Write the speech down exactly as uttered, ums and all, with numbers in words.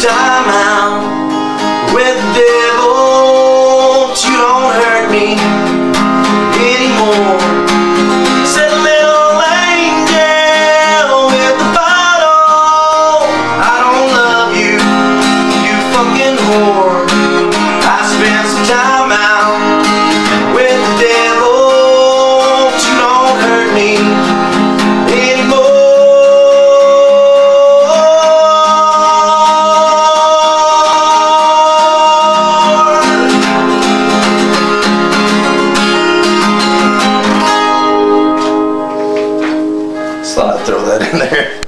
Time out with the devil, but you don't hurt me anymore. Said a little angel with the bottle, I don't love you, you fucking whore. I spent some time out with the devil, but you don't hurt me. Throw that in there.